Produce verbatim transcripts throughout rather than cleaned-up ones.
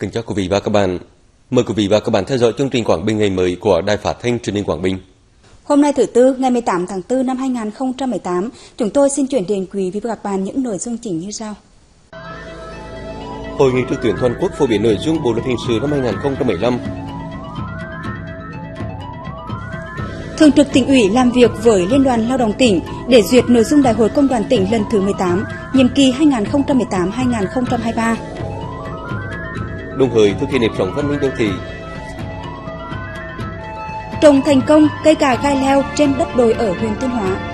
Kính chào quý vị và các bạn. Mời quý vị và các bạn theo dõi chương trình Quảng Bình ngày mới của Đài Phát thanh Truyền hình Quảng Bình. Hôm nay thứ tư ngày mười tám tháng tư năm hai nghìn không trăm mười tám, chúng tôi xin chuyển đến quý vị và các bạn những nội dung chính như sau. Hội nghị trực tuyến toàn quốc phổ biến nội dung Bộ luật Hình sự năm hai nghìn không trăm mười lăm. Thường trực tỉnh ủy làm việc với Liên đoàn Lao động tỉnh để duyệt nội dung Đại hội Công đoàn tỉnh lần thứ mười tám, nhiệm kỳ hai nghìn không trăm mười tám đến hai nghìn không trăm hai mươi ba. Đồng Hới thực hiện nếp sống văn minh đô thị. Trồng thành công cây cà gai leo trên đất đồi ở huyện Tuyên Hóa.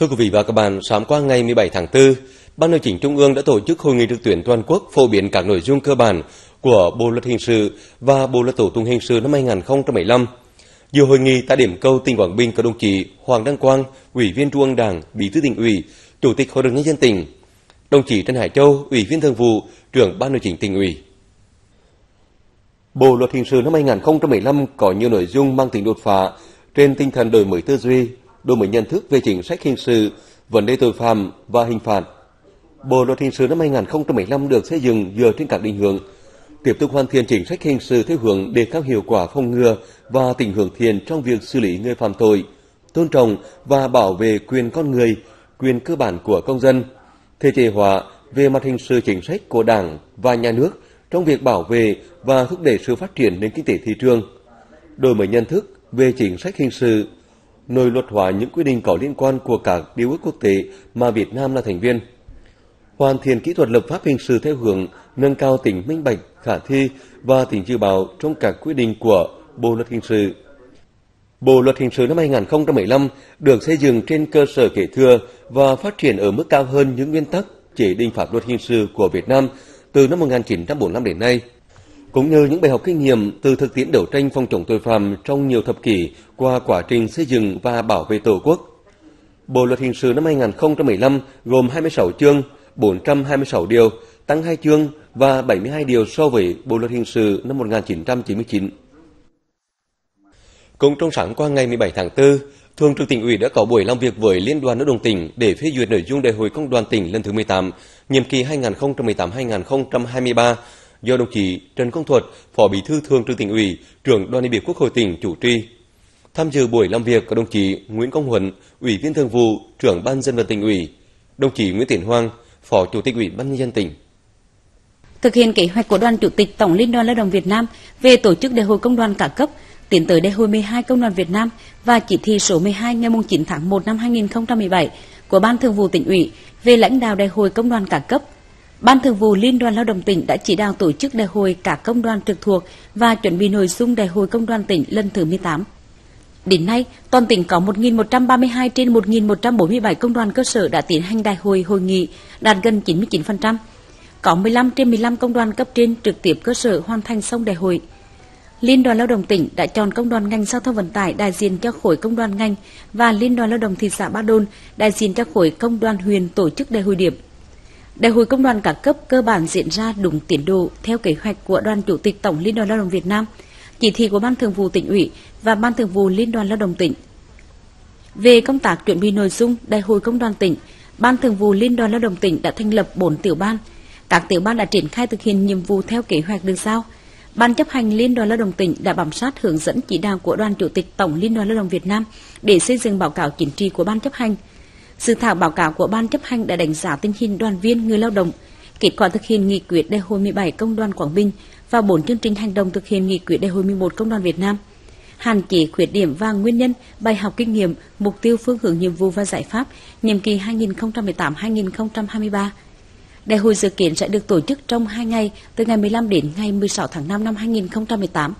Thưa quý vị và các bạn, sáng qua ngày mười bảy tháng tư, Ban Nội chính Trung ương đã tổ chức hội nghị trực tuyến toàn quốc phổ biến các nội dung cơ bản của Bộ luật Hình sự và Bộ luật Tổ tụng Hình sự năm hai nghìn không trăm mười lăm. Dự hội nghị tại điểm cầu tỉnh Quảng Bình có đồng chí Hoàng Đăng Quang, Ủy viên Trung ương Đảng, Bí thư tỉnh ủy, Chủ tịch Hội đồng nhân dân tỉnh, đồng chí Trần Hải Châu, Ủy viên Thường vụ, Trưởng Ban Nội chính tỉnh ủy. Bộ luật Hình sự năm hai nghìn không trăm mười lăm có nhiều nội dung mang tính đột phá trên tinh thần đổi mới tư duy, đổi mới nhận thức về chính sách hình sự, vấn đề tội phạm và hình phạt. Bộ luật Hình sự năm hai nghìn không trăm mười lăm được xây dựng dựa trên các định hướng, tiếp tục hoàn thiện chính sách hình sự theo hướng đề cao hiệu quả phòng ngừa và tính hướng thiện trong việc xử lý người phạm tội, tôn trọng và bảo vệ quyền con người, quyền cơ bản của công dân, thể chế hóa về mặt hình sự chính sách của Đảng và nhà nước trong việc bảo vệ và thúc đẩy sự phát triển nền kinh tế thị trường, đổi mới nhận thức về chính sách hình sự, nội luật hóa những quy định có liên quan của các điều ước quốc tế mà Việt Nam là thành viên, hoàn thiện kỹ thuật lập pháp hình sự theo hướng nâng cao tính minh bạch, khả thi và tính dự báo trong các quy định của Bộ luật Hình sự. Bộ luật Hình sự năm hai nghìn không trăm mười lăm được xây dựng trên cơ sở kế thừa và phát triển ở mức cao hơn những nguyên tắc chế định pháp luật hình sự của Việt Nam từ năm một nghìn chín trăm bốn mươi lăm đến nay, cũng như những bài học kinh nghiệm từ thực tiễn đấu tranh phòng chống tội phạm trong nhiều thập kỷ qua quá trình xây dựng và bảo vệ Tổ quốc. Bộ luật Hình sự năm hai nghìn không trăm mười lăm gồm hai mươi sáu chương, bốn trăm hai mươi sáu điều, tăng hai chương và bảy mươi hai điều so với Bộ luật Hình sự năm một nghìn chín trăm chín mươi chín. Cũng trong sáng qua ngày mười bảy tháng tư, Thường trực tỉnh ủy đã có buổi làm việc với Liên đoàn Lao động tỉnh để phê duyệt nội dung Đại hội Công đoàn tỉnh lần thứ mười tám, nhiệm kỳ hai nghìn không trăm mười tám đến hai nghìn không trăm hai mươi ba, do đồng chí Trần Công Thuật, Phó Bí thư Thường trực tỉnh ủy, Trưởng Đoàn đại biểu Quốc hội tỉnh chủ trì. Tham dự buổi làm việc có đồng chí Nguyễn Công Huấn, Ủy viên Thường vụ, Trưởng Ban dân vận tỉnh ủy, đồng chí Nguyễn Tiến Hoàng, Phó Chủ tịch Ủy ban nhân dân tỉnh. Thực hiện kế hoạch của Đoàn Chủ tịch Tổng Liên đoàn Lao động Việt Nam về tổ chức Đại hội Công đoàn cả cấp tiến tới Đại hội mười hai Công đoàn Việt Nam và chỉ thị số mười hai ngày chín tháng một năm hai nghìn không trăm mười bảy của Ban Thường vụ tỉnh ủy về lãnh đạo Đại hội Công đoàn cả cấp, Ban Thường vụ Liên đoàn Lao động tỉnh đã chỉ đạo tổ chức Đại hội cả công đoàn trực thuộc và chuẩn bị nội dung Đại hội Công đoàn tỉnh lần thứ mười tám. Đến nay, toàn tỉnh có một nghìn một trăm ba mươi hai trên một nghìn một trăm bốn mươi bảy công đoàn cơ sở đã tiến hành đại hội hội nghị, đạt gần chín mươi chín phần trăm. Có mười lăm trên mười lăm công đoàn cấp trên trực tiếp cơ sở hoàn thành xong đại hội. Liên đoàn Lao động tỉnh đã chọn công đoàn ngành giao thông vận tải đại diện cho khối công đoàn ngành và Liên đoàn Lao động thị xã Ba Đồn đại diện cho khối công đoàn huyện tổ chức đại hội điểm. Đại hội công đoàn cả cấp cơ bản diễn ra đúng tiến độ theo kế hoạch của Đoàn Chủ tịch Tổng Liên đoàn Lao động Việt Nam, chỉ thị của Ban Thường vụ tỉnh ủy và Ban Thường vụ Liên đoàn Lao động tỉnh. Về công tác chuẩn bị nội dung Đại hội Công đoàn tỉnh, Ban Thường vụ Liên đoàn Lao động tỉnh đã thành lập bốn tiểu ban. Các tiểu ban đã triển khai thực hiện nhiệm vụ theo kế hoạch được giao. Ban chấp hành Liên đoàn Lao động tỉnh đã bám sát hướng dẫn chỉ đạo của Đoàn Chủ tịch Tổng Liên đoàn Lao động Việt Nam để xây dựng báo cáo chính trị của Ban chấp hành. Dự thảo báo cáo của Ban chấp hành đã đánh giá tình hình đoàn viên người lao động, kết quả thực hiện nghị quyết Đại hội mười bảy Công đoàn Quảng Bình và bốn chương trình hành động thực hiện nghị quyết Đại hội mười một Công đoàn Việt Nam, hạn chế, khuyết điểm và nguyên nhân, bài học kinh nghiệm, mục tiêu, phương hướng, nhiệm vụ và giải pháp nhiệm kỳ hai nghìn không trăm mười tám đến hai nghìn không trăm hai mươi ba. Đại hội dự kiến sẽ được tổ chức trong hai ngày, từ ngày mười lăm đến ngày mười sáu tháng năm năm hai nghìn không trăm mười tám.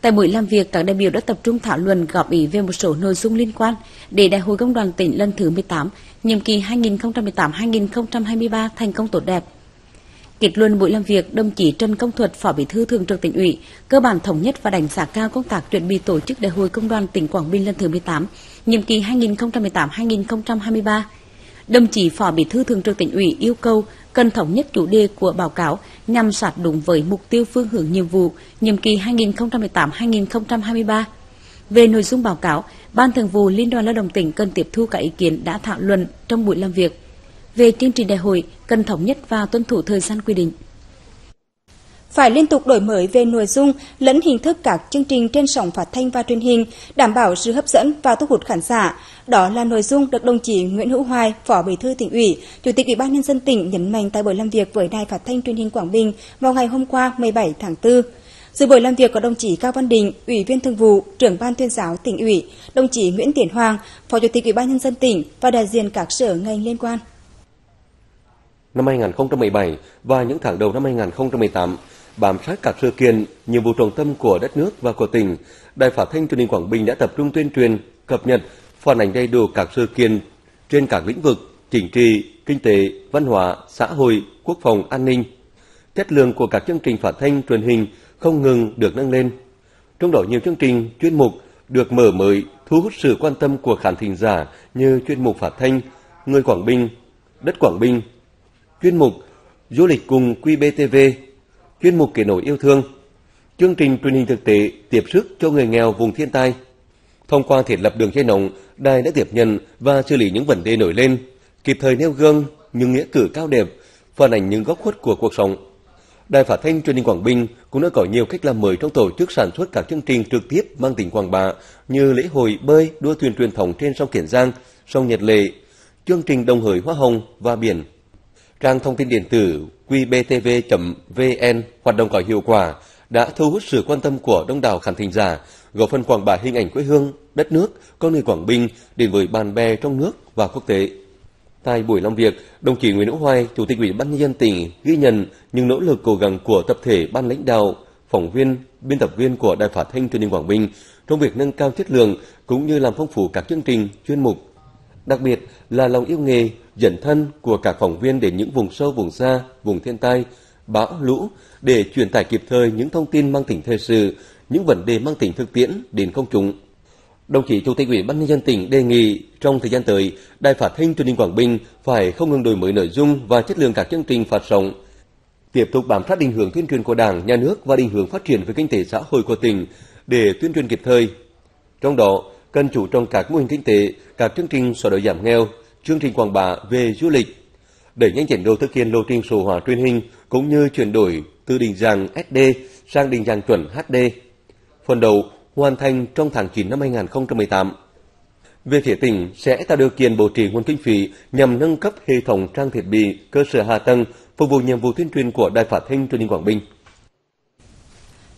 Tại buổi làm việc, các đại biểu đã tập trung thảo luận góp ý về một số nội dung liên quan để Đại hội Công đoàn tỉnh lần thứ mười tám, nhiệm kỳ hai nghìn không trăm mười tám đến hai nghìn không trăm hai mươi ba thành công tốt đẹp. Kết luận buổi làm việc, đồng chí Trần Công Thuật, Phó Bí thư Thường trực tỉnh ủy, cơ bản thống nhất và đánh giá cao công tác chuẩn bị tổ chức Đại hội Công đoàn tỉnh Quảng Bình lần thứ mười tám, nhiệm kỳ hai nghìn không trăm mười tám đến hai nghìn không trăm hai mươi ba. Đồng chí Phó Bí thư Thường trực tỉnh ủy yêu cầu cần thống nhất chủ đề của báo cáo nhằm sát đúng với mục tiêu, phương hướng, nhiệm vụ nhiệm kỳ hai nghìn không trăm mười tám đến hai nghìn không trăm hai mươi ba. Về nội dung báo cáo, Ban Thường vụ Liên đoàn Lao động tỉnh cần tiếp thu các ý kiến đã thảo luận trong buổi làm việc. Về chương trình đại hội, cần thống nhất và tuân thủ thời gian quy định. phải liên tục đổi mới về nội dung lẫn hình thức các chương trình trên sóng phát thanh và truyền hình, đảm bảo sự hấp dẫn và thu hút khán giả. Đó là nội dung được đồng chí Nguyễn Hữu Hoài, Phó Bí thư Tỉnh ủy, Chủ tịch Ủy ban nhân dân tỉnh nhấn mạnh tại buổi làm việc với Đài Phát thanh Truyền hình Quảng Bình vào ngày hôm qua mười bảy tháng tư. Dự buổi làm việc có đồng chí Cao Văn Định, Ủy viên Thường vụ, Trưởng ban Tuyên giáo Tỉnh ủy, đồng chí Nguyễn Tiến Hoàng, Phó Chủ tịch Ủy ban nhân dân tỉnh và đại diện các sở ngành liên quan. Năm hai không một bảy và những tháng đầu năm hai không một tám, bám sát các sự kiện, nhiệm vụ trọng tâm của đất nước và của tỉnh, Đài Phát thanh Truyền hình Quảng Bình đã tập trung tuyên truyền, cập nhật, phản ánh đầy đủ các sự kiện trên các lĩnh vực chính trị, kinh tế, văn hóa, xã hội, quốc phòng, an ninh. Chất lượng của các chương trình phát thanh truyền hình không ngừng được nâng lên. Trong đó nhiều chương trình, chuyên mục được mở mới, thu hút sự quan tâm của khán thính giả như chuyên mục phát thanh Người Quảng Bình, Đất Quảng Bình, chuyên mục Du lịch cùng quy bê tê vê, chuyên mục Kết nối yêu thương, chương trình truyền hình thực tế tiếp sức cho người nghèo vùng thiên tai. Thông qua thiết lập đường dây nóng, đài đã tiếp nhận và xử lý những vấn đề nổi lên, kịp thời nêu gương những nghĩa cử cao đẹp, phản ánh những góc khuất của cuộc sống. Đài Phát thanh Truyền hình Quảng Bình cũng đã có nhiều cách làm mới trong tổ chức sản xuất các chương trình trực tiếp mang tính quảng bá như lễ hội bơi, đua thuyền truyền thống trên sông Kiến Giang, sông Nhật Lệ, chương trình Đồng Hới Hoa Hồng và Biển. Trang thông tin điện tử quy bê tê vê chấm vê en hoạt động có hiệu quả, đã thu hút sự quan tâm của đông đảo khán thính giả, góp phần quảng bá hình ảnh quê hương, đất nước, con người Quảng Bình đến với bạn bè trong nước và quốc tế. Tại buổi làm việc, đồng chí Nguyễn Hữu Hoài, Chủ tịch Ủy ban nhân dân tỉnh ghi nhận những nỗ lực cố gắng của tập thể ban lãnh đạo, phóng viên, biên tập viên của Đài Phát thanh Truyền hình Quảng Bình trong việc nâng cao chất lượng cũng như làm phong phú các chương trình, chuyên mục. Đặc biệt là lòng yêu nghề, dẫn thân của các phóng viên đến những vùng sâu, vùng xa, vùng thiên tai, bão, lũ để truyền tải kịp thời những thông tin mang tính thời sự, những vấn đề mang tính thực tiễn đến công chúng. Đồng chí Chủ tịch Ủy ban nhân dân tỉnh đề nghị trong thời gian tới, Đài Phát thanh Truyền hình Quảng Bình phải không ngừng đổi mới nội dung và chất lượng các chương trình phát sóng, tiếp tục bám sát định hướng tuyên truyền của Đảng, Nhà nước và định hướng phát triển về kinh tế xã hội của tỉnh để tuyên truyền kịp thời. Trong đó, cần chủ trọng các mô hình kinh tế, các chương trình xóa đói giảm nghèo, chương trình quảng bá về du lịch, đẩy nhanh tiến độ thực hiện lộ trình số hóa truyền hình cũng như chuyển đổi từ định dạng ét đê sang định dạng chuẩn hát đê. Phần đầu hoàn thành trong tháng chín năm hai không một tám. Về phía tỉnh sẽ tạo điều kiện bố trí nguồn kinh phí nhằm nâng cấp hệ thống trang thiết bị, cơ sở hạ tầng phục vụ nhiệm vụ tuyên truyền của Đài Phát thanh Truyền hình Quảng Bình.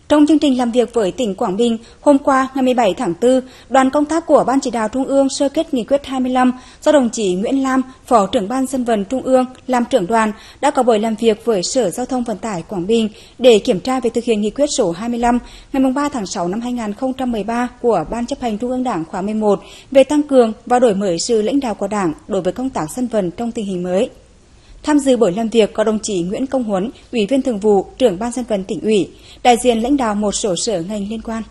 Trong chương trình làm việc với tỉnh Quảng Bình, hôm qua ngày mười bảy tháng tư, đoàn công tác của Ban chỉ đạo Trung ương sơ kết nghị quyết hai mươi lăm do đồng chí Nguyễn Lam, Phó trưởng Ban dân vận Trung ương làm trưởng đoàn đã có buổi làm việc với Sở Giao thông Vận tải Quảng Bình để kiểm tra về thực hiện nghị quyết số hai mươi lăm ngày ba tháng sáu năm hai nghìn không trăm mười ba của Ban chấp hành Trung ương Đảng khóa mười một về tăng cường và đổi mới sự lãnh đạo của Đảng đối với công tác dân vận trong tình hình mới. Tham dự buổi làm việc có đồng chí Nguyễn Công Huấn, Ủy viên Thường vụ, Trưởng Ban dân vận Tỉnh ủy, đại diện lãnh đạo một số sở ngành liên quan.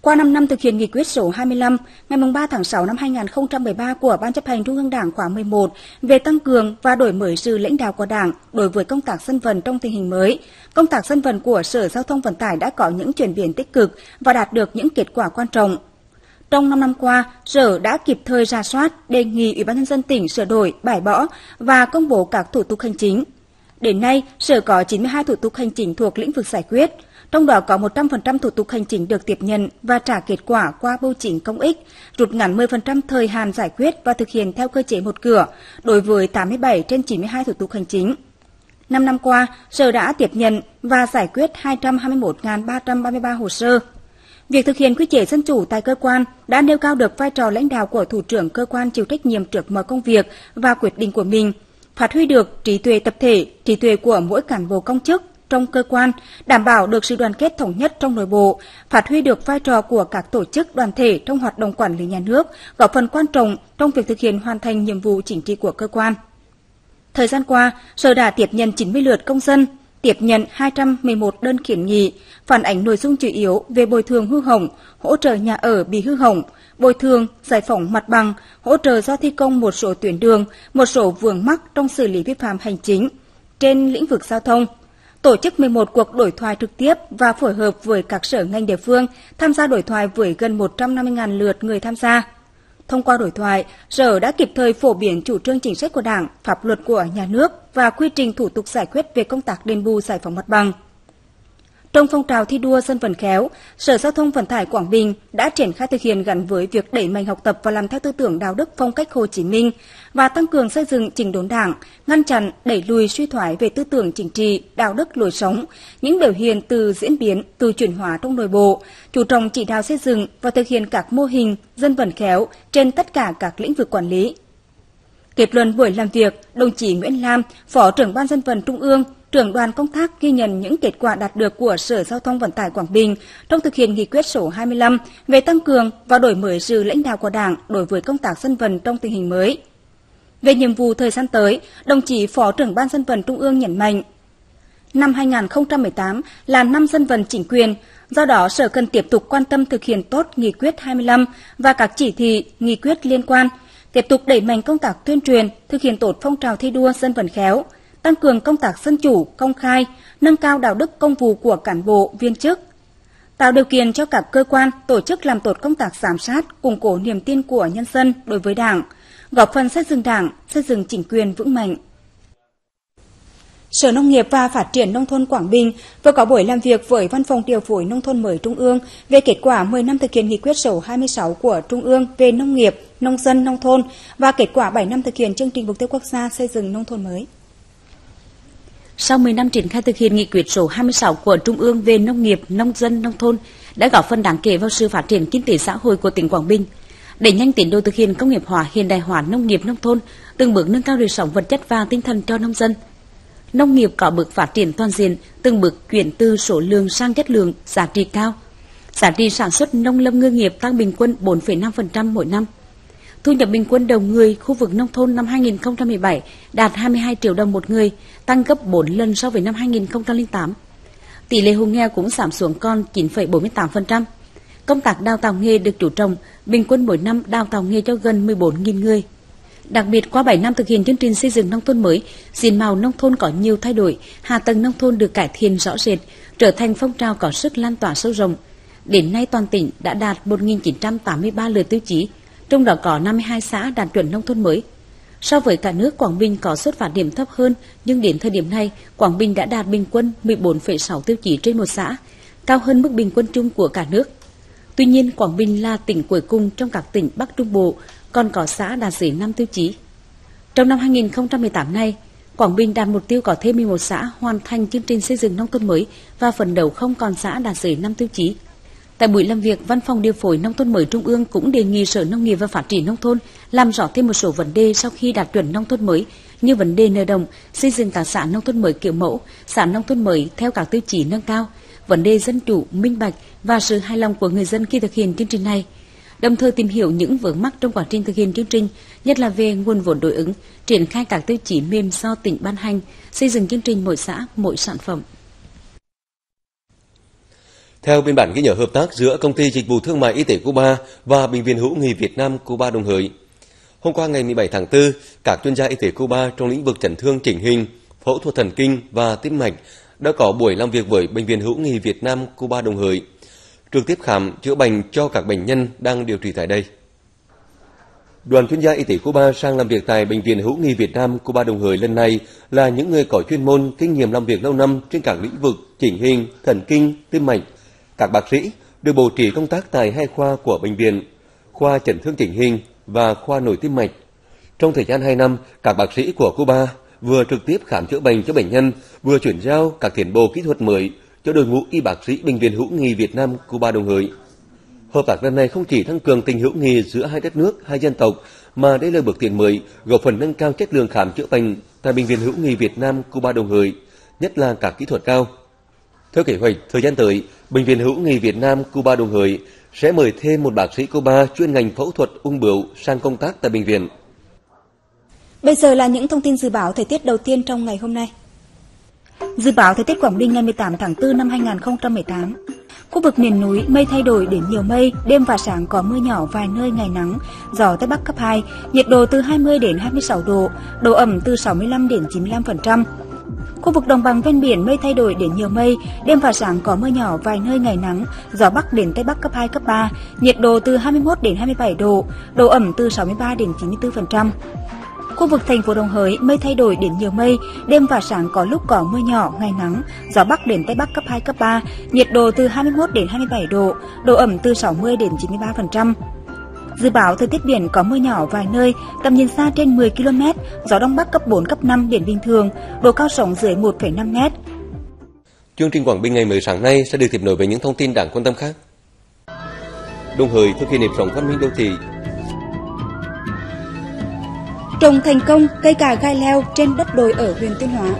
Qua năm năm thực hiện nghị quyết số hai mươi lăm ngày ba tháng sáu năm hai nghìn không trăm mười ba của Ban chấp hành Trung ương Đảng khóa mười một về tăng cường và đổi mới sự lãnh đạo của Đảng đối với công tác dân vận trong tình hình mới, công tác dân vận của Sở Giao thông Vận tải đã có những chuyển biến tích cực và đạt được những kết quả quan trọng. Trong năm năm qua, Sở đã kịp thời rà soát, đề nghị Ủy ban nhân dân tỉnh sửa đổi, bãi bỏ và công bố các thủ tục hành chính. Đến nay, Sở có chín mươi hai thủ tục hành chính thuộc lĩnh vực giải quyết, trong đó có một trăm phần trăm thủ tục hành chính được tiếp nhận và trả kết quả qua bưu chính công ích, rút ngắn mười phần trăm thời hạn giải quyết và thực hiện theo cơ chế một cửa đối với tám mươi bảy trên chín mươi hai thủ tục hành chính. Năm năm qua, Sở đã tiếp nhận và giải quyết hai trăm hai mươi mốt nghìn ba trăm ba mươi ba hồ sơ. Việc thực hiện quy chế dân chủ tại cơ quan đã nêu cao được vai trò lãnh đạo của thủ trưởng cơ quan chịu trách nhiệm trước mọi công việc và quyết định của mình, phát huy được trí tuệ tập thể, trí tuệ của mỗi cán bộ công chức trong cơ quan, đảm bảo được sự đoàn kết thống nhất trong nội bộ, phát huy được vai trò của các tổ chức đoàn thể trong hoạt động quản lý nhà nước, góp phần quan trọng trong việc thực hiện hoàn thành nhiệm vụ chính trị của cơ quan. Thời gian qua, Sở đã tiếp nhận chín mươi lượt công dân, tiếp nhận hai trăm mười một đơn kiến nghị, phản ánh nội dung chủ yếu về bồi thường hư hỏng, hỗ trợ nhà ở bị hư hỏng, bồi thường, giải phóng mặt bằng, hỗ trợ do thi công một số tuyến đường, một số vướng mắc trong xử lý vi phạm hành chính trên lĩnh vực giao thông. Tổ chức mười một cuộc đối thoại trực tiếp và phối hợp với các sở ngành địa phương tham gia đối thoại với gần một trăm năm mươi nghìn lượt người tham gia. Thông qua đối thoại, Sở đã kịp thời phổ biến chủ trương chính sách của Đảng, pháp luật của nhà nước và quy trình thủ tục giải quyết về công tác đền bù giải phóng mặt bằng. Trong phong trào thi đua dân vận khéo, Sở Giao thông Vận tải Quảng Bình đã triển khai thực hiện gắn với việc đẩy mạnh học tập và làm theo tư tưởng đạo đức phong cách Hồ Chí Minh và tăng cường xây dựng chỉnh đốn Đảng, ngăn chặn, đẩy lùi suy thoái về tư tưởng chính trị, đạo đức lối sống, những biểu hiện từ diễn biến, từ chuyển hóa trong nội bộ, chú trọng chỉ đạo xây dựng và thực hiện các mô hình dân vận khéo trên tất cả các lĩnh vực quản lý. Kết luận buổi làm việc, đồng chí Nguyễn Lam, Phó trưởng Ban Dân vận Trung ương, Trưởng đoàn công tác ghi nhận những kết quả đạt được của Sở Giao thông Vận tải Quảng Bình trong thực hiện nghị quyết số hai mươi lăm về tăng cường và đổi mới sự lãnh đạo của Đảng đối với công tác dân vận trong tình hình mới. Về nhiệm vụ thời gian tới, đồng chí Phó trưởng Ban Dân vận Trung ương nhấn mạnh, năm hai không một tám là năm dân vận chính quyền, do đó Sở cần tiếp tục quan tâm thực hiện tốt nghị quyết hai mươi lăm và các chỉ thị, nghị quyết liên quan, tiếp tục đẩy mạnh công tác tuyên truyền, thực hiện tốt phong trào thi đua dân vận khéo, tăng cường công tác dân chủ, công khai, nâng cao đạo đức công vụ của cán bộ, viên chức, tạo điều kiện cho các cơ quan, tổ chức làm tốt công tác giám sát, củng cố niềm tin của nhân dân đối với Đảng, góp phần xây dựng Đảng, xây dựng chính quyền vững mạnh. Sở Nông nghiệp và Phát triển nông thôn Quảng Bình vừa có buổi làm việc với Văn phòng Điều phối Nông thôn mới Trung ương về kết quả mười năm thực hiện nghị quyết số hai mươi sáu của Trung ương về nông nghiệp, nông dân, nông thôn và kết quả bảy năm thực hiện chương trình mục tiêu quốc gia xây dựng nông thôn mới. Sau mười năm triển khai thực hiện nghị quyết số hai mươi sáu của Trung ương về nông nghiệp, nông dân, nông thôn đã góp phần đáng kể vào sự phát triển kinh tế xã hội của tỉnh Quảng Bình, đẩy nhanh tiến độ thực hiện công nghiệp hóa, hiện đại hóa nông nghiệp nông thôn, từng bước nâng cao đời sống vật chất và tinh thần cho nông dân. Nông nghiệp có bước phát triển toàn diện, từng bước chuyển từ số lượng sang chất lượng, giá trị cao. Giá trị sản xuất nông lâm ngư nghiệp tăng bình quân bốn phẩy năm phần trăm mỗi năm. Thu nhập bình quân đầu người khu vực nông thôn năm hai không một bảy đạt hai mươi hai triệu đồng một người, tăng gấp bốn lần so với năm hai nghìn không trăm lẻ tám. Tỷ lệ hộ nghèo cũng giảm xuống còn chín phẩy bốn mươi tám phần trăm. Công tác đào tạo nghề được chú trọng, bình quân mỗi năm đào tạo nghề cho gần mười bốn nghìn người. Đặc biệt, qua bảy năm thực hiện chương trình xây dựng nông thôn mới, diện mạo nông thôn có nhiều thay đổi, hạ tầng nông thôn được cải thiện rõ rệt, trở thành phong trào có sức lan tỏa sâu rộng. Đến nay, toàn tỉnh đã đạt một nghìn chín trăm tám mươi ba lượt tiêu chí, trong đó có năm mươi hai xã đạt chuẩn nông thôn mới. So với cả nước, Quảng Bình có xuất phát điểm thấp hơn, nhưng đến thời điểm này, Quảng Bình đã đạt bình quân mười bốn phẩy sáu tiêu chí trên một xã, cao hơn mức bình quân chung của cả nước. Tuy nhiên, Quảng Bình là tỉnh cuối cùng trong các tỉnh Bắc Trung Bộ, còn có xã đạt dưới năm tiêu chí. Trong năm hai nghìn không trăm mười tám này, Quảng Bình đạt mục tiêu có thêm mười một xã hoàn thành chương trình xây dựng nông thôn mới và phấn đấu không còn xã đạt dưới năm tiêu chí. Tại buổi làm việc, Văn phòng Điều phối Nông thôn mới Trung ương cũng đề nghị Sở Nông nghiệp và Phát triển nông thôn làm rõ thêm một số vấn đề sau khi đạt chuẩn nông thôn mới, như vấn đề nợ đồng, xây dựng các xã nông thôn mới kiểu mẫu, xã nông thôn mới theo các tiêu chí nâng cao, vấn đề dân chủ, minh bạch và sự hài lòng của người dân khi thực hiện chương trình này. Đồng thời tìm hiểu những vướng mắc trong quá trình thực hiện chương trình, nhất là về nguồn vốn đối ứng, triển khai các tiêu chí mềm do tỉnh ban hành, xây dựng chương trình mỗi xã, mỗi sản phẩm. Theo biên bản ghi nhớ hợp tác giữa Công ty Dịch vụ Thương mại Y tế Cuba và Bệnh viện Hữu nghị Việt Nam Cuba Đồng Hới, hôm qua ngày mười bảy tháng tư, các chuyên gia y tế Cuba trong lĩnh vực chấn thương chỉnh hình, phẫu thuật thần kinh và tim mạch đã có buổi làm việc với Bệnh viện Hữu nghị Việt Nam Cuba Đồng Hới, trực tiếp khám chữa bệnh cho các bệnh nhân đang điều trị tại đây. Đoàn chuyên gia y tế Cuba sang làm việc tại Bệnh viện Hữu nghị Việt Nam Cuba Đồng Hới lần này là những người có chuyên môn, kinh nghiệm làm việc lâu năm trên các lĩnh vực chỉnh hình, thần kinh, tim mạch. Các bác sĩ được bố trí công tác tại hai khoa của bệnh viện, khoa chấn thương chỉnh hình và khoa nội tim mạch. Trong thời gian hai năm, các bác sĩ của Cuba vừa trực tiếp khám chữa bệnh cho bệnh nhân, vừa chuyển giao các tiến bộ kỹ thuật mới cho đội ngũ y bác sĩ Bệnh viện Hữu nghị Việt Nam Cuba Đồng Hới. Hợp tác lần này không chỉ tăng cường tình hữu nghị giữa hai đất nước, hai dân tộc, mà đây là bước tiến mới góp phần nâng cao chất lượng khám chữa bệnh tại Bệnh viện Hữu nghị Việt Nam Cuba Đồng Hới, nhất là các kỹ thuật cao. Theo kế hoạch, thời gian tới, Bệnh viện Hữu nghị Việt Nam Cuba Đồng Hới sẽ mời thêm một bác sĩ Cuba chuyên ngành phẫu thuật ung bướu sang công tác tại bệnh viện. Bây giờ là những thông tin dự báo thời tiết đầu tiên trong ngày hôm nay. Dự báo thời tiết Quảng Bình ngày mười tám tháng tư năm hai nghìn không trăm mười tám. Khu vực miền núi mây thay đổi đến nhiều mây, đêm và sáng có mưa nhỏ vài nơi, ngày nắng, gió Tây Bắc cấp hai, nhiệt độ từ hai mươi đến hai mươi sáu độ, độ ẩm từ sáu mươi lăm đến chín mươi lăm phần trăm. Khu vực đồng bằng ven biển mây thay đổi đến nhiều mây, đêm và sáng có mưa nhỏ vài nơi, ngày nắng, gió bắc đến tây bắc cấp hai cấp ba, nhiệt độ từ hai mươi mốt đến hai mươi bảy độ, độ ẩm từ sáu mươi ba đến chín mươi tư phần trăm. Khu vực thành phố Đồng Hới mây thay đổi đến nhiều mây, đêm và sáng có lúc có mưa nhỏ, ngày nắng, gió bắc đến tây bắc cấp hai cấp ba, nhiệt độ từ hai mươi mốt đến hai mươi bảy độ, độ ẩm từ sáu mươi đến chín mươi ba phần trăm. Dự báo thời tiết biển có mưa nhỏ vài nơi, tầm nhìn xa trên mười ki lô mét, gió đông bắc cấp bốn cấp năm, biển bình thường, độ cao sóng dưới một phẩy năm mét. Chương trình Quảng Bình ngày mười sáng nay sẽ được tiếp nối với những thông tin đáng quan tâm khác. Đồng Hới thực hiện nếp sống văn minh đô thị. Trồng thành công cây cà gai leo trên đất đồi ở huyện Tuyên Hóa.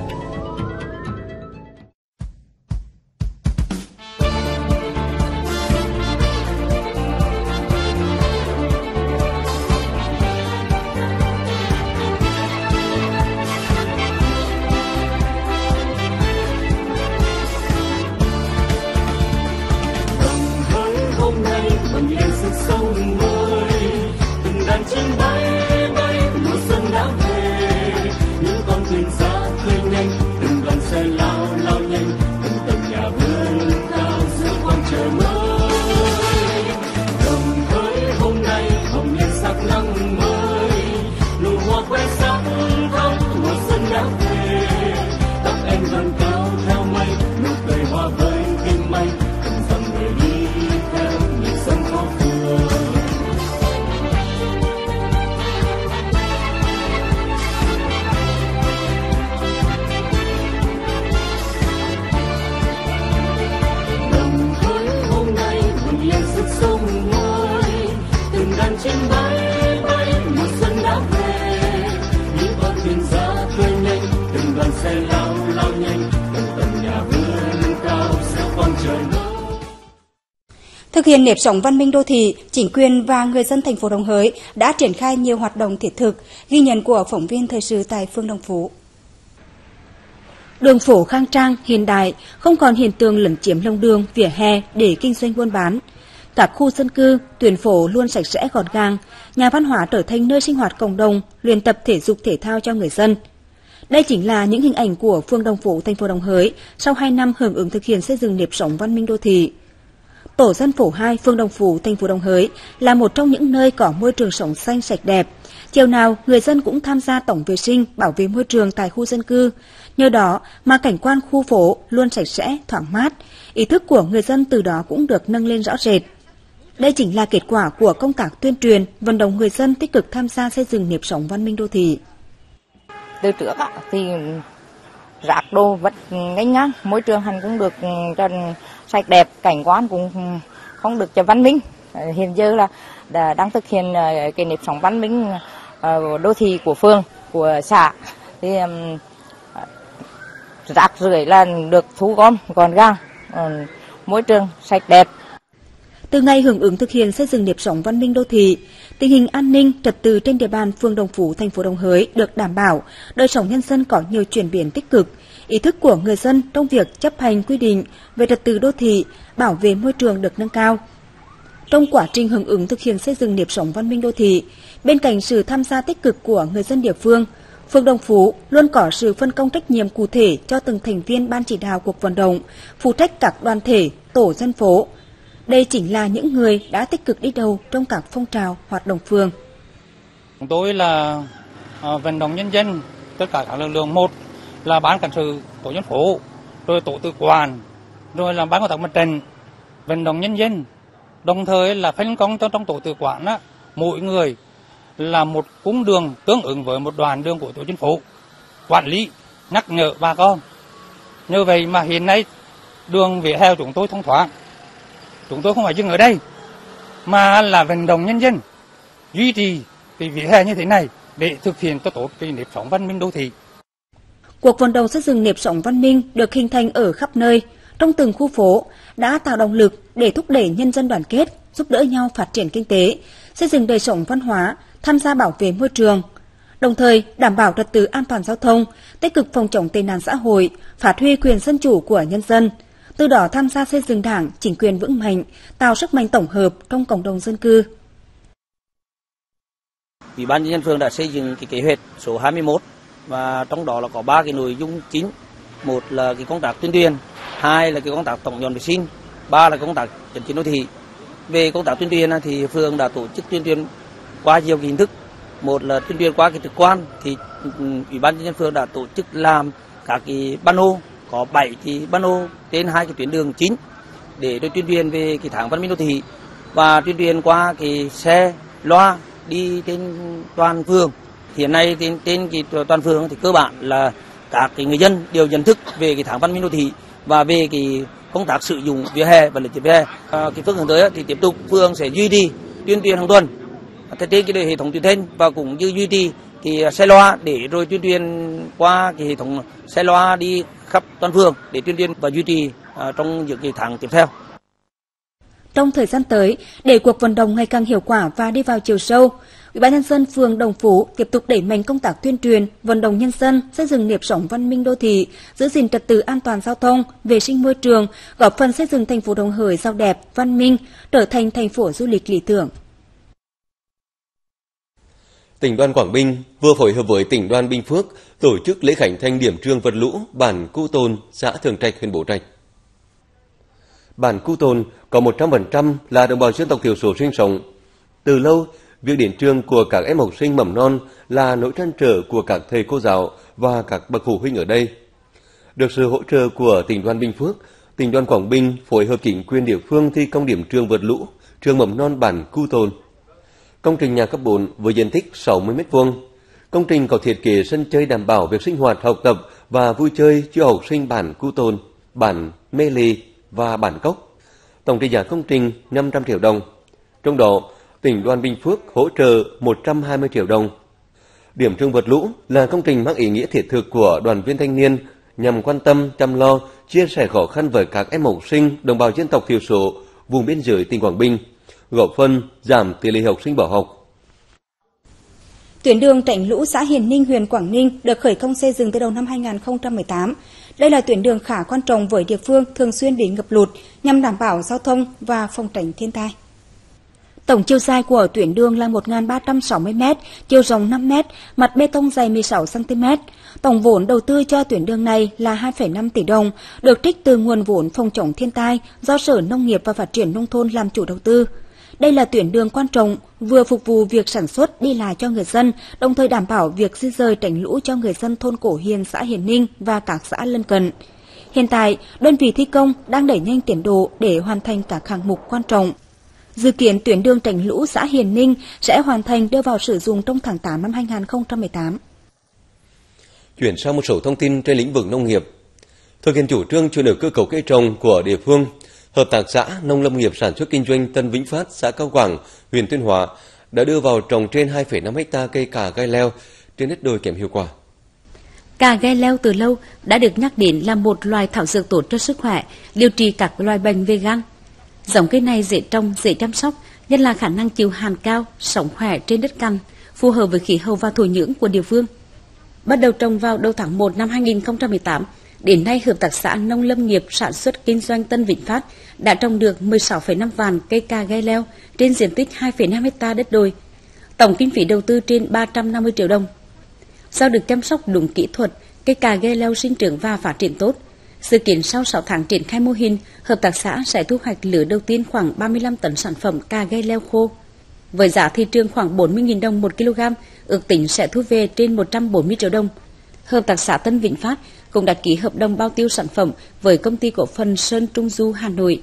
Thực hiện nếp sống văn minh đô thị, chính quyền và người dân thành phố Đồng Hới đã triển khai nhiều hoạt động thiết thực, ghi nhận của phóng viên thời sự tại phường Đông Phú. Đường phố khang trang, hiện đại, không còn hiện tượng lấn chiếm lòng đường, vỉa hè để kinh doanh buôn bán. Các khu dân cư, tuyến phố luôn sạch sẽ gọn gàng, nhà văn hóa trở thành nơi sinh hoạt cộng đồng, luyện tập thể dục thể thao cho người dân. Đây chính là những hình ảnh của phường Đồng Phú, thành phố Đồng Hới sau hai năm hưởng ứng thực hiện xây dựng nếp sống văn minh đô thị. Tổ dân phố hai phường Đồng Phú, thành phố Đồng Hới là một trong những nơi có môi trường sống xanh sạch đẹp. Chiều nào, người dân cũng tham gia tổng vệ sinh, bảo vệ môi trường tại khu dân cư. Nhờ đó mà cảnh quan khu phố luôn sạch sẽ, thoáng mát. Ý thức của người dân từ đó cũng được nâng lên rõ rệt. Đây chính là kết quả của công tác tuyên truyền, vận động người dân tích cực tham gia xây dựng nếp sống văn minh đô thị. Từ trước thì rác đồ vật ngánh ngang, môi trường hành cũng được sạch đẹp, cảnh quan cũng không được cho văn minh. Hiện giờ là đang thực hiện cái nếp sống văn minh đô thị của phường, của xã. Thì rác rưởi là được thu gom gọn gàng, môi trường sạch đẹp. Từ ngày hưởng ứng thực hiện xây dựng nếp sống văn minh đô thị, tình hình an ninh, trật tự trên địa bàn phường Đồng Phú, thành phố Đồng Hới được đảm bảo, đời sống nhân dân có nhiều chuyển biến tích cực, ý thức của người dân trong việc chấp hành quy định về trật tự đô thị, bảo vệ môi trường được nâng cao. Trong quá trình hưởng ứng thực hiện xây dựng nếp sống văn minh đô thị, bên cạnh sự tham gia tích cực của người dân địa phương, phường Đồng Phú luôn có sự phân công trách nhiệm cụ thể cho từng thành viên ban chỉ đạo cuộc vận động, phụ trách các đoàn thể, tổ dân phố. Đây chính là những người đã tích cực đi đầu trong các phong trào hoạt động phường. Chúng tôi là vận động nhân dân, tất cả các lực lượng, một là ban cảnh sự tổ dân phố, rồi tổ tự quản, rồi là ban công tác mặt trận, vận động nhân dân. Đồng thời là phân công cho trong tổ tự quản đó, mỗi người là một cung đường tương ứng với một đoạn đường của tổ dân phố, quản lý, nhắc nhở bà con. Như vậy mà hiện nay đường vỉa hè chúng tôi thông thoáng. Chúng tôi không phải dừng ở đây, mà là vận động nhân dân duy trì cái vỉa hè như thế này để thực hiện tốt tốt cái nếp sống văn minh đô thị. Cuộc vận động xây dựng nếp sống văn minh được hình thành ở khắp nơi, trong từng khu phố đã tạo động lực để thúc đẩy nhân dân đoàn kết, giúp đỡ nhau phát triển kinh tế, xây dựng đời sống văn hóa, tham gia bảo vệ môi trường, đồng thời đảm bảo trật tự an toàn giao thông, tích cực phòng chống tệ nạn xã hội, phát huy quyền dân chủ của nhân dân. Từ đó tham gia xây dựng đảng, chính quyền vững mạnh, tạo sức mạnh tổng hợp trong cộng đồng dân cư. Ủy ban nhân dân phường đã xây dựng cái kế hoạch số hai mươi mốt và trong đó là có ba cái nội dung chính một là cái công tác tuyên truyền, hai là cái công tác tổng dọn vệ sinh, ba là công tác chỉnh trang đô thị. Về công tác tuyên truyền thì phường đã tổ chức tuyên truyền qua nhiều hình thức, một là tuyên truyền qua cái trực quan thì Ủy ban nhân dân phường đã tổ chức làm các cái ban ô, có bảy cái ban ô trên hai cái tuyến đường chính để tuyên truyền về cái tháng văn minh đô thị, và tuyên truyền qua cái xe loa đi trên toàn phường. Hiện nay trên trên cái toàn phường thì cơ bản là các cái người dân đều nhận thức về cái tháng văn minh đô thị và về cái công tác sử dụng vỉa hè và lấn chiếm vỉa hè. À, cái phương hướng tới thì tiếp tục phường sẽ duy trì tuyên truyền hàng tuần trên cái hệ thống truyền thanh, và cũng như duy trì cái xe loa để rồi tuyên truyền qua cái hệ thống xe loa đi khắp toàn phường để tuyên truyền và duy trì à, trong những cái tháng tiếp theo. Trong thời gian tới, để cuộc vận động ngày càng hiệu quả và đi vào chiều sâu, Ủy ban nhân dân phường Đồng Phú tiếp tục đẩy mạnh công tác tuyên truyền, vận động nhân dân xây dựng nếp sống văn minh đô thị, giữ gìn trật tự an toàn giao thông, vệ sinh môi trường, góp phần xây dựng thành phố Đồng Hới giàu đẹp, văn minh, trở thành thành phố du lịch lý tưởng. Tỉnh đoàn Quảng Bình vừa phối hợp với tỉnh đoàn Bình Phước tổ chức lễ khánh thành điểm trường vật lũ bản Cù Tôn, xã Thường Trạch, huyện Bố Trạch. Bản Cù Tôn có một trăm phần trăm là đồng bào dân tộc thiểu số sinh sống. Từ lâu, việc đến trường của các em học sinh mầm non là nỗi trăn trở của các thầy cô giáo và các bậc phụ huynh ở đây. Được sự hỗ trợ của tỉnh đoàn Bình Phước, tỉnh đoàn Quảng Bình phối hợp chính quyền địa phương thi công điểm trường vượt lũ, trường mầm non bản Cù Tôn. Công trình nhà cấp bốn với diện tích sáu mươi mét vuông. Công trình có thiết kế sân chơi đảm bảo việc sinh hoạt, học tập và vui chơi cho học sinh bản Cù Tôn, bản Mê Lì và bản Cốc. Tổng trị giá công trình năm trăm triệu đồng. Trong đó, tỉnh đoàn Bình Phước hỗ trợ một trăm hai mươi triệu đồng. Điểm trường vượt lũ là công trình mang ý nghĩa thiết thực của đoàn viên thanh niên nhằm quan tâm, chăm lo, chia sẻ khó khăn với các em học sinh đồng bào dân tộc thiểu số vùng biên giới tỉnh Quảng Bình, góp phần giảm tỷ lệ học sinh bỏ học. Tuyến đường tránh lũ xã Hiền Ninh, huyện Quảng Ninh được khởi công xây dựng từ đầu năm hai nghìn không trăm mười tám. Đây là tuyến đường khá quan trọng với địa phương thường xuyên bị ngập lụt nhằm đảm bảo giao thông và phòng tránh thiên tai. Tổng chiều dài của tuyến đường là một nghìn ba trăm sáu mươi mét, chiều rộng năm mét, mặt bê tông dày mười sáu xăng-ti-mét. Tổng vốn đầu tư cho tuyến đường này là hai phẩy năm tỷ đồng, được trích từ nguồn vốn phòng chống thiên tai do Sở Nông nghiệp và Phát triển nông thôn làm chủ đầu tư. Đây là tuyến đường quan trọng, vừa phục vụ việc sản xuất đi lại cho người dân, đồng thời đảm bảo việc di dời tránh lũ cho người dân thôn Cổ Hiền, xã Hiền Ninh và các xã lân cận. Hiện tại, đơn vị thi công đang đẩy nhanh tiến độ để hoàn thành các hạng mục quan trọng. Dự kiến tuyến đường tránh lũ xã Hiền Ninh sẽ hoàn thành đưa vào sử dụng trong tháng tám năm hai nghìn không trăm mười tám. Chuyển sang một số thông tin trên lĩnh vực nông nghiệp. Thực hiện chủ trương chuyển đổi cơ cấu cây trồng của địa phương, Hợp tác xã Nông lâm nghiệp sản xuất kinh doanh Tân Vĩnh Phát, xã Cao Quảng, huyện Tuyên Hóa đã đưa vào trồng trên hai phẩy năm héc ta cây cà gai leo trên đất đồi kém hiệu quả. Cà gai leo từ lâu đã được nhắc đến là một loài thảo dược tốt cho sức khỏe, điều trị các loại bệnh về gan. Dòng cây này dễ trồng, dễ chăm sóc, nhất là khả năng chịu hàn cao, sống khỏe trên đất cằn, phù hợp với khí hậu và thổ nhưỡng của địa phương. Bắt đầu trồng vào đầu tháng một năm hai nghìn không trăm mười tám, đến nay Hợp tác xã Nông lâm nghiệp sản xuất kinh doanh Tân Vĩnh Phát đã trồng được mười sáu phẩy năm vạn cây cà gai leo trên diện tích hai phẩy năm héc ta đất đồi. Tổng kinh phí đầu tư trên ba trăm năm mươi triệu đồng. Do được chăm sóc đúng kỹ thuật, cây cà gai leo sinh trưởng và phát triển tốt. Dự kiến sau sáu tháng triển khai mô hình, hợp tác xã sẽ thu hoạch lứa đầu tiên khoảng ba mươi lăm tấn sản phẩm cà gai leo khô. Với giá thị trường khoảng bốn mươi nghìn đồng một kg, ước tính sẽ thu về trên một trăm bốn mươi triệu đồng. Hợp tác xã Tân Vĩnh Phát cũng đã ký hợp đồng bao tiêu sản phẩm với công ty cổ phần Sơn Trung Du Hà Nội,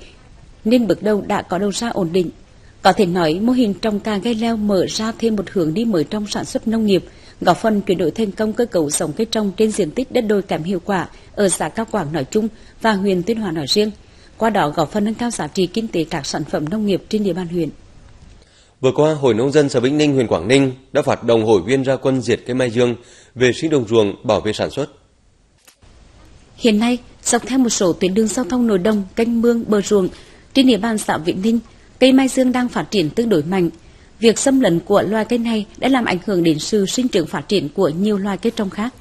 nên bước đầu đã có đầu ra ổn định. Có thể nói, mô hình trồng cà gai leo mở ra thêm một hướng đi mới trong sản xuất nông nghiệp, góp phần chuyển đổi thành công cơ cấu giống cây trồng trên diện tích đất đồi kém hiệu quả ở xã Cao Quảng nói chung và huyện Tuyên Hóa nói riêng, qua đó góp phần nâng cao giá trị kinh tế các sản phẩm nông nghiệp trên địa bàn huyện. Vừa qua, Hội Nông dân xã Vĩnh Ninh, huyện Quảng Ninh đã phát động hội viên ra quân diệt cây mai dương, vệ sinh đồng ruộng, bảo vệ sản xuất. Hiện nay, dọc theo một số tuyến đường giao thông nội đồng, kênh mương, bờ ruộng trên địa bàn xã Vĩnh Ninh, cây mai dương đang phát triển tương đối mạnh. Việc xâm lấn của loài cây này đã làm ảnh hưởng đến sự sinh trưởng phát triển của nhiều loài cây trồng khác.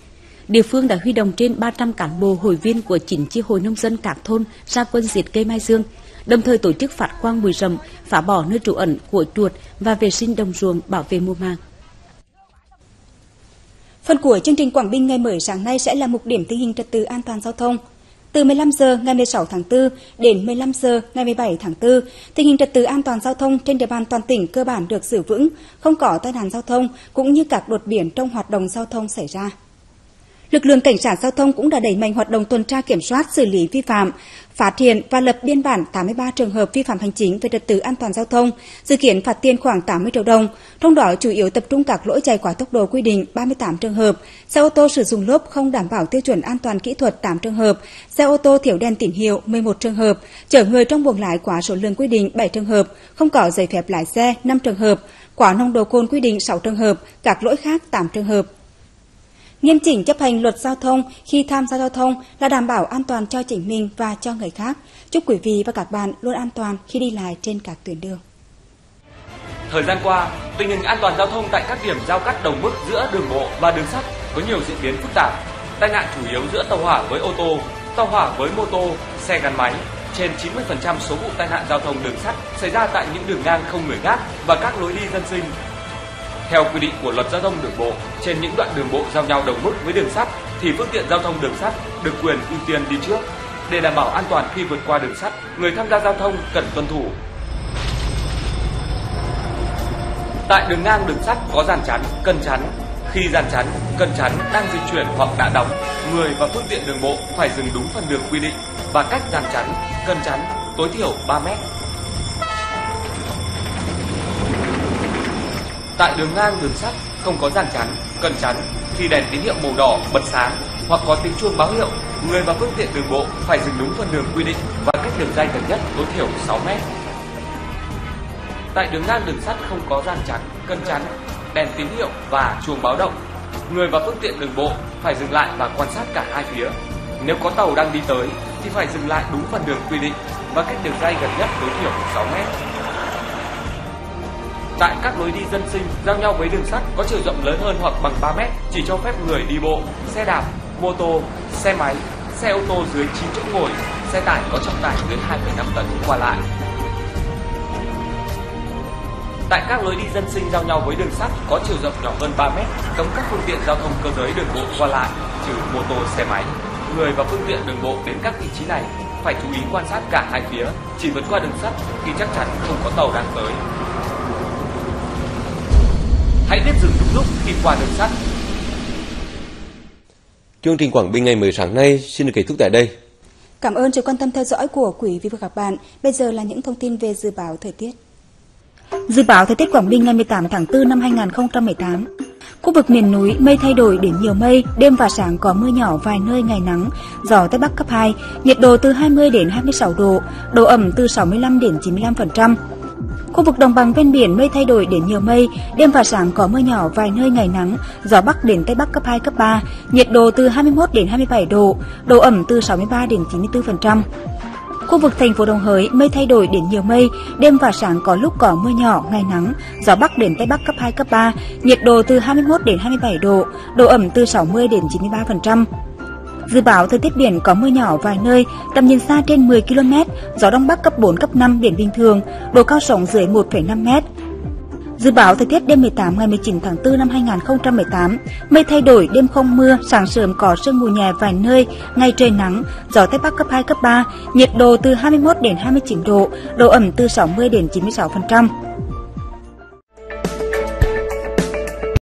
Địa phương đã huy động trên ba trăm cán bộ hội viên của chín chi hội nông dân các thôn ra quân diệt cây mai dương, đồng thời tổ chức phát quang bụi rậm, phá bỏ nơi trú ẩn của chuột và vệ sinh đồng ruộng, bảo vệ mùa màng. Phần cuối chương trình Quảng Bình ngày mới sáng nay sẽ là mục điểm tình hình trật tự an toàn giao thông. Từ mười lăm giờ ngày mười sáu tháng tư đến mười lăm giờ ngày mười bảy tháng tư, tình hình trật tự an toàn giao thông trên địa bàn toàn tỉnh cơ bản được giữ vững, không có tai nạn giao thông cũng như các đột biến trong hoạt động giao thông xảy ra. Lực lượng cảnh sát giao thông cũng đã đẩy mạnh hoạt động tuần tra kiểm soát, xử lý vi phạm, phát hiện và lập biên bản tám mươi ba trường hợp vi phạm hành chính về trật tự an toàn giao thông, dự kiến phạt tiền khoảng tám mươi triệu đồng, trong đó chủ yếu tập trung các lỗi chạy quá tốc độ quy định ba mươi tám trường hợp, xe ô tô sử dụng lốp không đảm bảo tiêu chuẩn an toàn kỹ thuật tám trường hợp, xe ô tô thiếu đèn tín hiệu mười một trường hợp, chở người trong buồng lái quá số lượng quy định bảy trường hợp, không có giấy phép lái xe năm trường hợp, quá nồng độ cồn quy định sáu trường hợp, các lỗi khác tám trường hợp. Nghiêm chỉnh chấp hành luật giao thông khi tham gia giao thông là đảm bảo an toàn cho chính mình và cho người khác. Chúc quý vị và các bạn luôn an toàn khi đi lại trên các tuyến đường. Thời gian qua, tình hình an toàn giao thông tại các điểm giao cắt đồng mức giữa đường bộ và đường sắt có nhiều diễn biến phức tạp. Tai nạn chủ yếu giữa tàu hỏa với ô tô, tàu hỏa với mô tô, xe gắn máy. Trên chín mươi phần trăm số vụ tai nạn giao thông đường sắt xảy ra tại những đường ngang không người gác và các lối đi dân sinh. Theo quy định của luật giao thông đường bộ, trên những đoạn đường bộ giao nhau đồng mức với đường sắt thì phương tiện giao thông đường sắt được quyền ưu tiên đi trước. Để đảm bảo an toàn khi vượt qua đường sắt, người tham gia giao thông cần tuân thủ. Tại đường ngang đường sắt có dàn chắn, cần chắn. Khi dàn chắn, cần chắn đang di chuyển hoặc đã đóng, người và phương tiện đường bộ phải dừng đúng phần đường quy định và cách dàn chắn, cần chắn tối thiểu ba mét. Tại đường ngang đường sắt không có dàn chắn, cần chắn, khi đèn tín hiệu màu đỏ bật sáng hoặc có tiếng chuông báo hiệu, người và phương tiện đường bộ phải dừng đúng phần đường quy định và cách đường ray gần nhất tối thiểu sáu mét. Tại đường ngang đường sắt không có dàn chắn, cần chắn, đèn tín hiệu và chuông báo động, người và phương tiện đường bộ phải dừng lại và quan sát cả hai phía. Nếu có tàu đang đi tới thì phải dừng lại đúng phần đường quy định và cách đường ray gần nhất tối thiểu sáu mét. Tại các lối đi dân sinh giao nhau với đường sắt có chiều rộng lớn hơn hoặc bằng ba mét chỉ cho phép người đi bộ, xe đạp, mô tô, xe máy, xe ô tô dưới chín chỗ ngồi, xe tải có trọng tải dưới hai phẩy năm tấn qua lại. Tại các lối đi dân sinh giao nhau với đường sắt có chiều rộng nhỏ hơn ba mét, cấm các phương tiện giao thông cơ giới đường bộ qua lại, trừ mô tô, xe máy. Người và phương tiện đường bộ đến các vị trí này phải chú ý quan sát cả hai phía, chỉ vượt qua đường sắt khi chắc chắn không có tàu đang tới. Hãy biết dừng đúng lúc khi qua đường sắt. Chương trình Quảng Bình ngày mới sáng nay xin được kết thúc tại đây. Cảm ơn sự quan tâm theo dõi của quý vị và các bạn. Bây giờ là những thông tin về dự báo thời tiết. Dự báo thời tiết Quảng Bình ngày mười tám tháng tư năm hai nghìn không trăm mười tám. Khu vực miền núi mây thay đổi đến nhiều mây, đêm và sáng có mưa nhỏ vài nơi, ngày nắng, gió Tây Bắc cấp hai, nhiệt độ từ hai mươi đến hai mươi sáu độ, độ ẩm từ sáu mươi lăm đến chín mươi lăm phần trăm. Khu vực đồng bằng ven biển mây thay đổi đến nhiều mây, đêm và sáng có mưa nhỏ vài nơi, ngày nắng, gió Bắc đến Tây Bắc cấp hai, cấp ba, nhiệt độ từ hai mươi mốt đến hai mươi bảy độ, độ ẩm từ sáu mươi ba đến chín mươi tư phần trăm. Khu vực thành phố Đồng Hới mây thay đổi đến nhiều mây, đêm và sáng có lúc có mưa nhỏ, ngày nắng, gió Bắc đến Tây Bắc cấp hai, cấp ba, nhiệt độ từ hai mươi mốt đến hai mươi bảy độ, độ ẩm từ sáu mươi đến chín mươi ba phần trăm. Dự báo thời tiết biển có mưa nhỏ vài nơi, tầm nhìn xa trên mười ki lô mét, gió Đông Bắc cấp bốn, cấp năm, biển bình thường, độ cao sóng dưới một phẩy năm mét. Dự báo thời tiết đêm mười tám ngày mười chín tháng tư năm hai nghìn không trăm mười tám, mây thay đổi, đêm không mưa, sáng sớm có sương mù nhẹ vài nơi, ngày trời nắng, gió Tây Bắc cấp hai, cấp ba, nhiệt độ từ hai mươi mốt đến hai mươi chín độ, độ ẩm từ sáu mươi đến chín mươi sáu phần trăm.